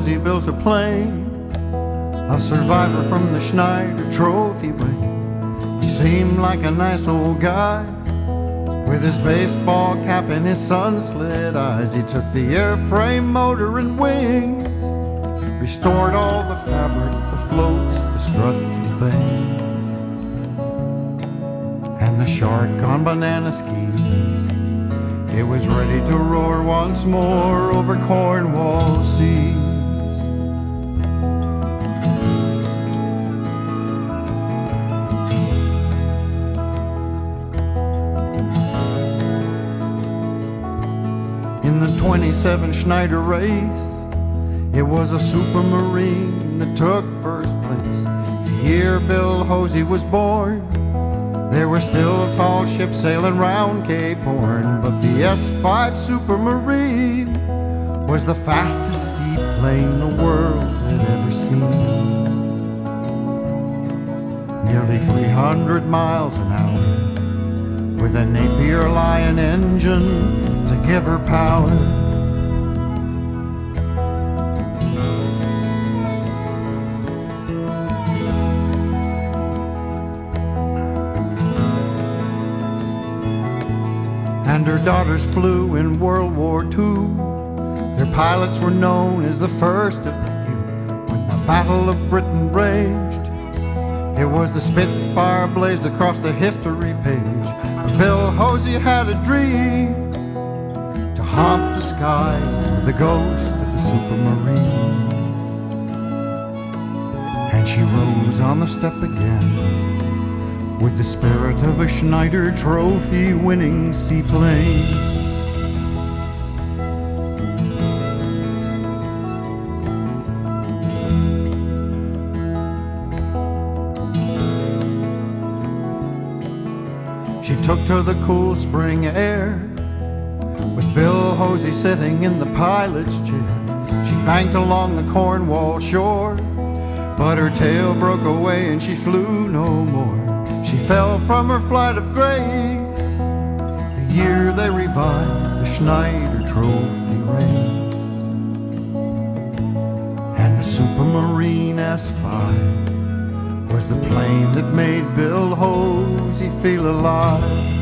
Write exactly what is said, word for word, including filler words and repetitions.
Hosie built a plane, a survivor from the Schneider Trophy way. He seemed like a nice old guy, with his baseball cap and his sun-slit eyes. He took the airframe, motor, and wings, restored all the fabric, the floats, the struts and things, and the shark on banana skis, it was ready to roar once more over Cornwall seas. In the twenty-seven Schneider race, it was a Supermarine that took first place. The year Bill Hosie was born, there were still tall ships sailing round Cape Horn, but the S five Supermarine was the fastest seaplane the world had ever seen. Nearly three hundred miles an hour, with a Napier Lion engine to give her power. And her daughters flew in World War Two. Their pilots were known as the first of the few. When the Battle of Britain raged, it was the Spitfire blazed across the history page. But Bill Hosie had a dream to haunt the skies with the ghost of the Supermarine. And she rose on the step again, with the spirit of a Schneider Trophy winning seaplane. She took to the cool spring air, with Bill Hosie sitting in the pilot's chair. She banked along the Cornwall shore, but her tail broke away and she flew no more. She fell from her flight of grace, the year they revived the Schneider Trophy race. And the Supermarine S five was the plane that made Bill Hosie feel alive.